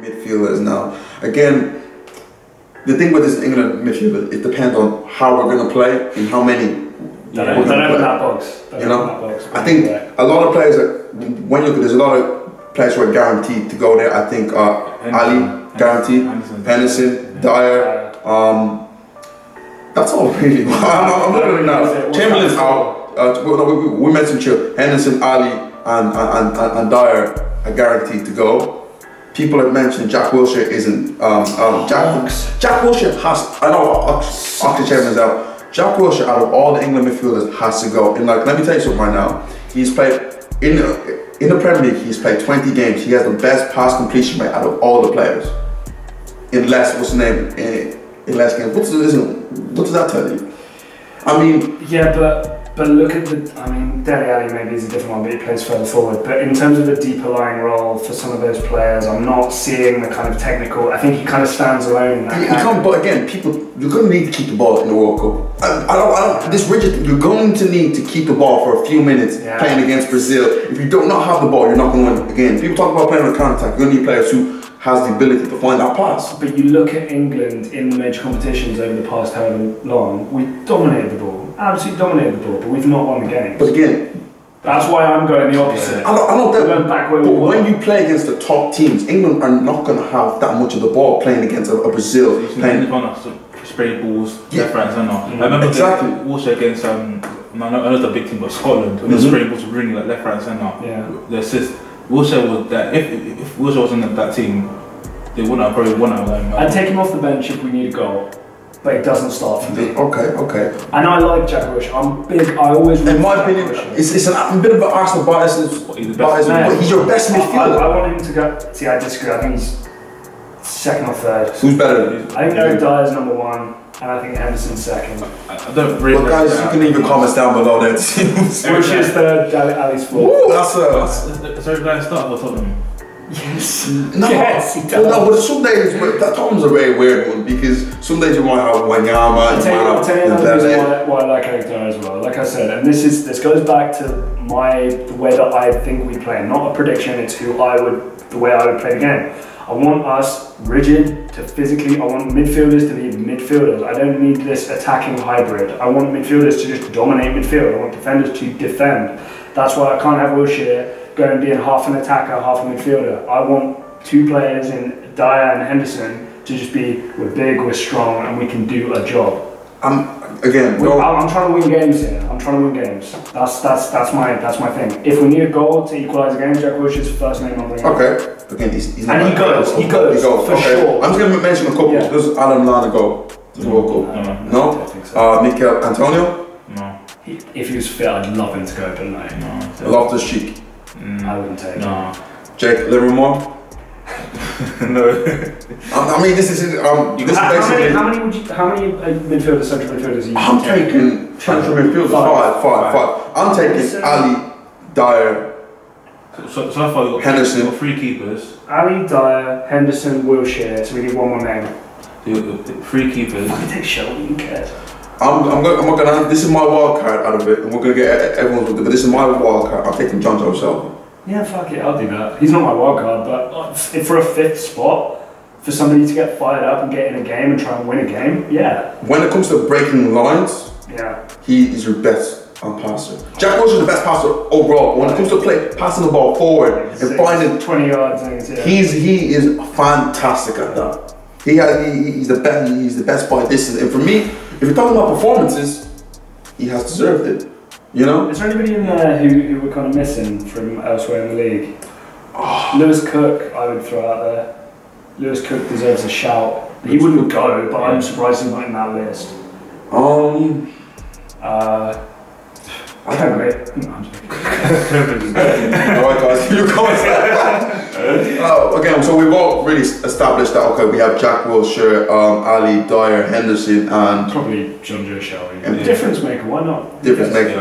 midfielders now. Again, the thing with this England midfield, it depends on how we're going to play and how many. They're not in that box. You know, I think a lot of players, when you look at, there's a lot of players who are guaranteed to go there. I think Ali, guaranteed, Henderson, Dyer. That's all really. I'm not really now. Chamberlain's out. We mentioned Henderson, Ali, and Dyer are guaranteed to go. People have mentioned Jack Wilshere isn't. Jack Wilshere has. I know Oxlade-Chamberlain's out. Jack Wilshere, out of all the England midfielders, has to go. And like, let me tell you something right now. He's played in the Premier League. He's played 20 games. He has the best pass completion rate out of all the players. In less, what's the name? In less games. What does that tell you? I mean, yeah, but look at the. I mean, Dele Alli maybe is a different one, but he plays further forward. But in terms of the deeper lying role for some of those players, I'm not seeing the kind of technical. I think he kind of stands alone in that. You can't, but again, people. You're going to need to keep the ball in the World Cup. This rigid thing, you're going to need to keep the ball for a few minutes playing against Brazil. If you don't have the ball, you're not going to win the game. People talk about playing on counter-attack. You're going to need players who has the ability to find that pass. But you look at England in the major competitions over the past however long, we dominated the ball. Absolutely dominated the ball, but we've not won the game. But again, that's why I'm going the opposite. When you play against the top teams, England are not going to have that much of the ball playing against a Brazil. So spray balls, left, right, and not. I remember also against I know the big team, but Scotland, when the spray balls were ringing like left, right, and not. Yeah. The assist. Wilshere was that. If Wilshere wasn't at that team, they wouldn't have probably won. I'd take him off the bench if we need a goal, but it doesn't start for me. Okay. And I like Jack Wilshere. I'm big. I always. In my opinion, it's a bit of an Arsenal bias. He's your best midfielder. I want him to go. See, I disagree. I think he's second or third. Who's better? I think Eric Dyer's number one, and I think Henderson's second. I don't really. Well, guys, you can leave your comments down below there. Which is third, Ali's fourth. Ooh, that's Eric Dyer's start for Tottenham. Yes. Yes, he does. No, but some days, that Tottenham's a very weird one, because some days you might have Wanyama, I'll tell you another reason why I like Eric Dyer as well. Like I said, and this goes back to the way that I think we play. Not a prediction, it's the way I would play the game. I want us rigid to physically, I want midfielders to be midfielders. I don't need this attacking hybrid. I want midfielders to just dominate midfield. I want defenders to defend. That's why I can't have Wilshere go and be half an attacker, half a midfielder. I want two players in Dyer and Henderson to just be, we're big, we're strong, and we can do a job. I'm trying to win games here. I'm trying to win games. That's my thing. If we need a goal to equalise a game, Jack Wilshere's first name on the game. Okay. Again, he's not. And he goes for sure. I'm just going to mention a couple. Yeah. Does Adam Lallana go to the World Cup? No. I don't think so. Mikel Antonio? No. If he was fit, I'd love him to go, but no. Loftus-Cheek? I wouldn't take him. Jake Livermore? No. I mean, how many midfielders, central midfielders are you? I'm taking central midfielders. Five. I'm taking Ali, Dyer. So I thought Henderson. Got three keepers. Ali, Dyer, Henderson, Wilshere. So we need one more name. Three keepers. I can take Shelby. Who cares? I'm not gonna. This is my wild card out of it, and we're gonna get everyone's with it. But this is my wild card. I'm taking John Joe Shelby. Yeah, fuck it, I'll do that. He's not my wild card, but for a fifth spot, for somebody to get fired up and get in a game and try and win a game, yeah. When it comes to breaking lines, he is your best passer. Jack Wilshere is the best passer overall. When it comes to passing the ball forward and finding 20 yards, he is fantastic at that. He's the best by distance. And for me, if you're talking about performances, he has deserved it. You know? Is there anybody in there who we're kind of missing from elsewhere in the league? Lewis Cook, I would throw out there. Lewis Cook deserves a shout. He wouldn't go, but I'm surprised he's not in that list. I don't know. I'm joking. Alright guys, you guys. Okay, so we've all really established that, okay, we have Jack Wilshere, Ali, Dyer, Henderson, and probably John Joe Shelby. And difference maker, why not? Difference maker.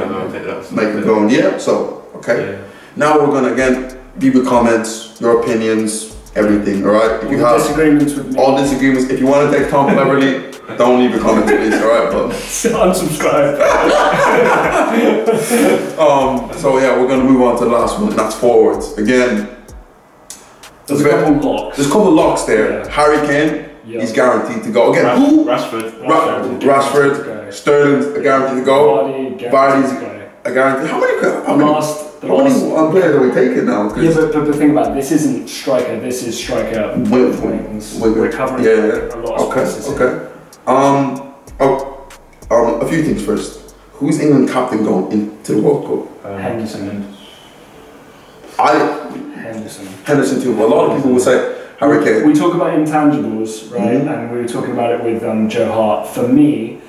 Make it go on. Yeah, so, okay. Yeah. Now we're gonna again leave your comments, your opinions, everything, alright? If you have disagreements with me. All disagreements, if you want to take Tom Cleverley, don't leave a comment, please, alright? But unsubscribe. So yeah, we're gonna move on to the last one, and that's forwards. Again, There's a couple locks. There's a couple locks there. Yeah. Harry Kane, he's guaranteed to go. Again, who? Rashford. Sterling's guaranteed to go. Vardy's a guarantee. How many players are we taking now? Yeah, but the thing about it, this isn't striker. This is striker. We're covering a lot of places. Okay. A few things first. Who's England captain going into the World Cup? Henderson. Henderson too. Well, a lot of people will say Harry Kane. We talk about intangibles, right? And we were talking about it with Joe Hart. For me,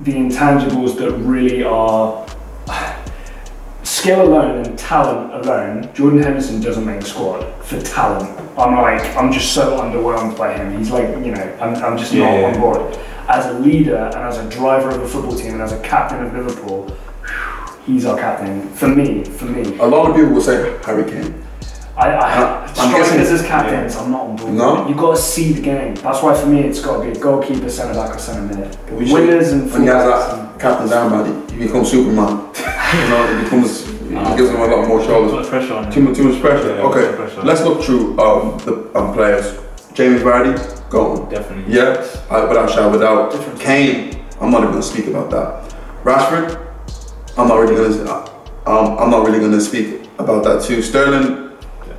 the intangibles that really are skill alone and talent alone, Jordan Henderson doesn't make the squad for talent. I'm just so underwhelmed by him. He's like, you know, I'm just not on board. As a leader and as a driver of a football team and as a captain of Liverpool, he's our captain. For me. A lot of people will say Harry Kane. I'm as his captain, so I'm not on board. No? You've got to see the game. That's why for me it's got to be a goalkeeper, centre back, or centre mid. Winners and fullbacks. When he has that captain's armband, he becomes Superman. It gives him a lot more shoulders. Too much pressure on him. Too much pressure. Yeah, okay, let's look through the players. Jamie Vardy, gone. Definitely. Yeah, without a shadow of a doubt. Kane, I'm not even going to speak about that. Rashford, I'm not really going to speak about that too. Sterling,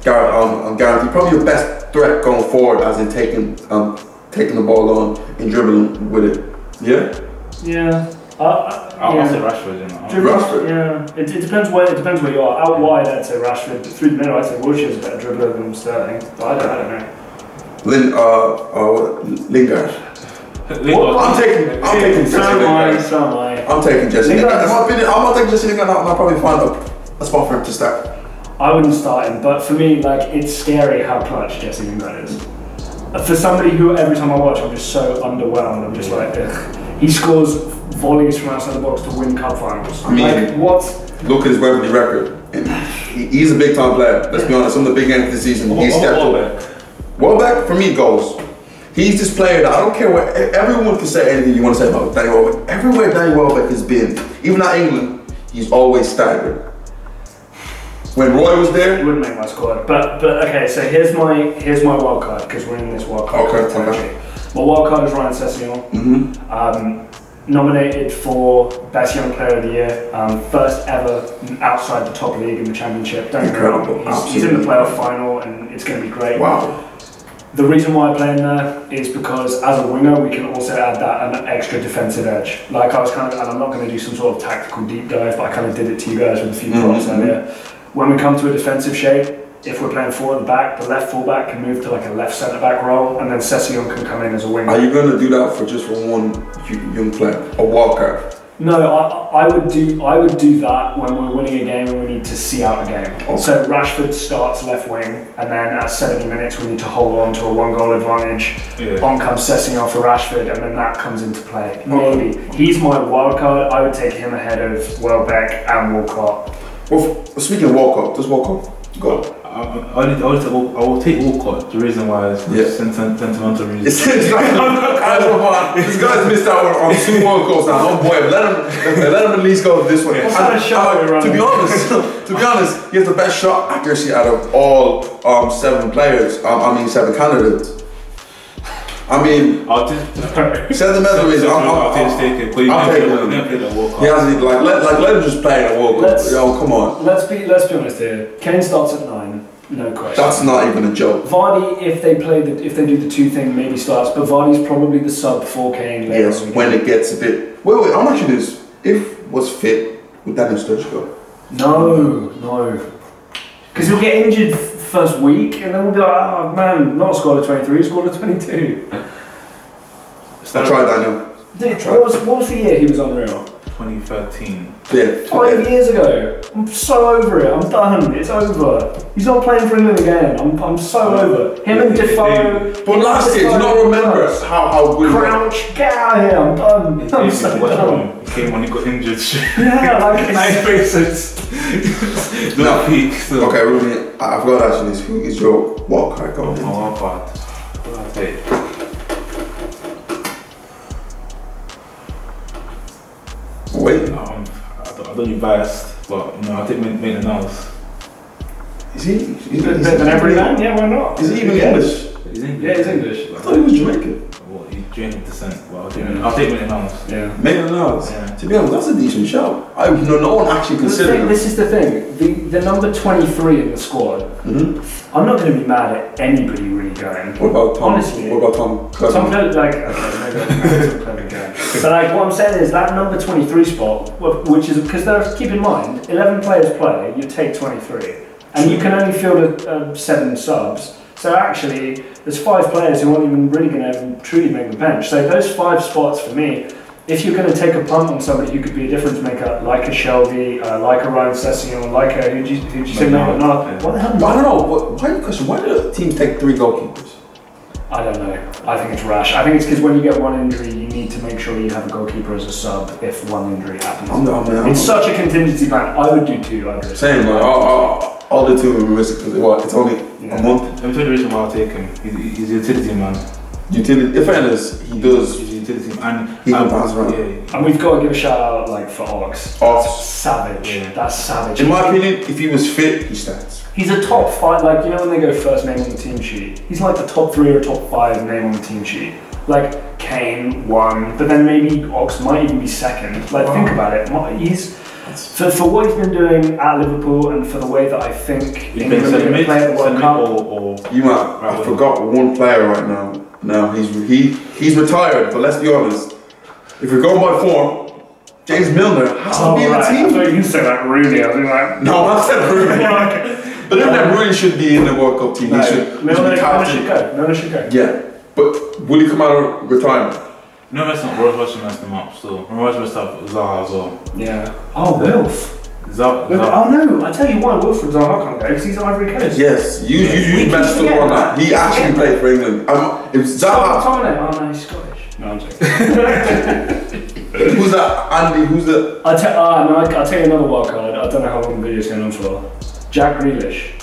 guaranteed probably your best threat going forward, as in taking the ball on and dribbling with it. Yeah. Yeah. I'll say Rashford. Rashford. Yeah. It depends where you are. Out wide, I'd say Rashford. Through the middle, I'd say Wilshere's a better dribbler than Sterling. But I don't know. Lingard. I'm taking Jesse Lingard. I'm taking Jesse Lingard. In my opinion, I'm not taking Jesse Lingard, and I'll probably find a spot for him to start. I wouldn't start him, but for me, like, it's scary how clutch Jesse Lingard is. For somebody who every time I watch, I'm just so underwhelmed. I'm just like, ugh. He scores volleys from outside the box to win cup finals. I mean, like, what? Look at his Wembley record. He's a big time player. Let's be honest. Some of the big games this season, he stepped up. Welbeck, for me, goes. He's this player that I don't care what everyone can say anything you want to say about Danny Welbeck. Everywhere Danny Welbeck has been, even at England, he's always staggered. When Roy was there, he wouldn't make my squad. But okay, so here's my wild card, because we're in this wild card territory. My wild card is Ryan Sessegnon, nominated for Best Young Player of the Year, first ever outside the top league in the Championship. Don't Incredible. He's in the playoff final, and it's going to be great. Wow. The reason why I play him there is because as a winger, we can also add an extra defensive edge. Like I was and I'm not going to do some sort of tactical deep dive, but I kind of did it to you guys with a few props earlier. When we come to a defensive shape, if we're playing four at the back, the left full back can move to like a left centre back role, and then Sessegnon can come in as a winger. Are you going to do that for just one young player, a wildcard? No, I would do that when we're winning a game and we need to see out a game. Okay. So Rashford starts left wing, and then at 70 minutes we need to hold on to a one-goal advantage. Yeah. On comes Sessegnon for Rashford, and then that comes into play. Maybe he's my wild card. I would take him ahead of Welbeck and Walcott. Well, speaking of Walcott, does Walcott go? I will take Walcott. The reason why is sentimental reasons. These guys missed out on two World Cups now. Oh boy, let him at least go with this one. To be honest, he has the best shot accuracy out of all seven players. Seven candidates. I'll just sentimental reasons. I'll take it. He hasn't let him just play in a World Cup. Yo, come on. Let's be honest here. Kane starts at 9. No question. That's not even a joke. Vardy, if they do the two thing, maybe starts. But Vardy's probably the sub for Kane later. Yes, when it gets a bit. Wait, how much it is? If was fit, would Daniel Sturridge go? No. Because he'll get injured first week, and then we'll be like, oh man, not a squad of 23, squad of 22. I tried Daniel. What was the year he was on Real? 2013. Yeah. 5 years ago. I'm so over it. I'm done. It's over. He's not playing for England again. I'm so over him and Defoe. But last year, do you not remember how good Crouch? Get out of here. I'm done. I'm so done. He came when he got injured. Yeah, like it's no peak. So. Okay, Ruben, I forgot to ask you this. Who is your wild card going? My wild card. Wait. I don't be biased, but I'll take Milner now. He's He's better than every man? Yeah, why not? Is he even English? He's English. Yeah, he's English. I thought he was Jamaican. Well, he's Jamaican descent. Well, I'll take £1 million. Yeah. £1 million? Yeah. To be honest, that's a decent shout. No one actually considered him. This is the thing. The number 23 in the squad, I'm not going to be mad at anybody really going. What about Tom? Honestly. What about Tom Cleverley? But like, what I'm saying is that number 23 spot, which is, because keep in mind, 11 players play, you take 23. And you can only field 7 subs. So actually, there's 5 players who aren't even really going to truly make the bench. So those 5 spots for me, if you're going to take a punt on somebody who could be a difference maker, like a Shelby, like a Ryan Sessegnon, like a who'd you say no? What the hell? I don't know. Why do teams take 3 goalkeepers? I don't know. I think it's rash. I think it's because when you get one injury, you need to make sure you have a goalkeeper as a sub if one injury happens. It's such a contingency plan. I would do 2. Same. Like, all the 2 of them risk because it's only a month. Let me tell you the reason why I'll take him. He's a utility man. Utility. If fairness, he does. He's a utility man. And he can pass around. Yeah. And we've got to give a shout out like for Ox. Ox. Savage. Yeah. That's savage. In my opinion, if he was fit, he starts. He's a top 5, like, you know when they go first name on the team sheet? He's like the top 3 or top 5 name on the team sheet. Like, Kane, 1, but then maybe Ox might even be 2nd. Like, think about it. He's, for what he's been doing at Liverpool and for the way that I think England are going to play at the World Cup. I forgot one player right now. No, he's retired, but let's be honest. If we're going by form, James Milner has to be in the team. I thought you said that Rooney. I was like, no, I said Rooney. But then Rooney should be in the World Cup team. No, he should. Milner should go. Yeah, but will he come out of retirement? No, that's not. Royce Weston messed him up still. Royce messed up Zaha as well. Yeah. Oh, Wilf. Zaha. Oh no! I tell you why Wilfried Zaha can't go because he's Ivory Coast. Yes, you messed up on that. He actually played for England. If Zaha. Oh no, he's Scottish. No, I'm joking. Who's that? Andy? Who's that? I'll tell you another wild card. I don't know how long the video's going on for. Jack Grealish.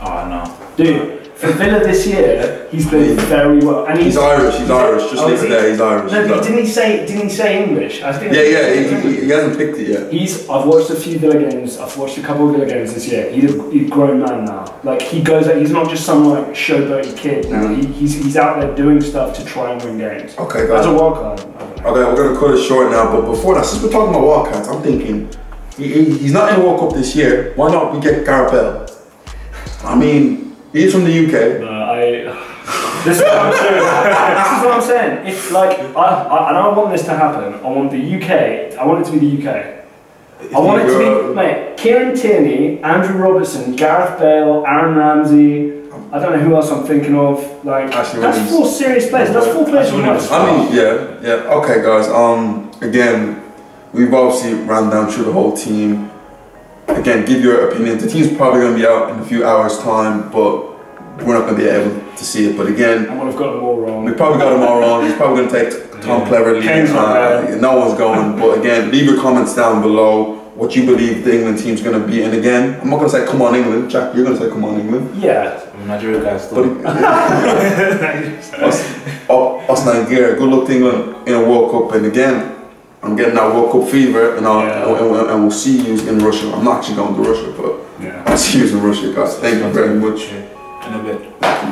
Oh no. Dude, for Villa this year, he's been very well. And he's Irish. He's Irish. Just leave it there. He's Irish. No, but didn't he say English? I think. He hasn't picked it yet. I've watched a few Villa games. I've watched a couple of Villa games this year. He's a grown man now. Like he goes out. He's not just some like showboaty kid now. He's out there doing stuff to try and win games. Okay, guys. That's a wild card. Okay, we're going to cut it short now, but before that, since we're talking about World Cups, I'm thinking, he's not in the World Cup this year, why not we get Gareth Bale? I mean, he's from the UK. This is what I'm saying. It's like, and I want this to happen, I want the UK, I want it to be the UK. I want it to be, mate, Kieran Tierney, Andrew Robertson, Gareth Bale, Aaron Ramsey, I don't know who else I'm thinking of. Like, that's 4 serious players. That's 4 players from us. Okay, guys. Again, we've obviously ran down through the whole team. Again, give your opinion. The team's probably going to be out in a few hours' time, but we're not going to be able to see it. But again, I would have got them all wrong. We probably got them all wrong. He's probably going to take Tom Cleverley. No one's going. But again, leave your comments down below. What you believe the England team's going to be, and again, I'm not going to say come on England, Jack. You're going to say come on England. Yeah, I'm Nigeria guys. Us Nigeria. Good luck to England in a World Cup, and again, I'm getting that World Cup fever, and we'll see you in Russia. I'm not actually going to Russia, but I'll see you in Russia, guys. Thank you very much. In a bit.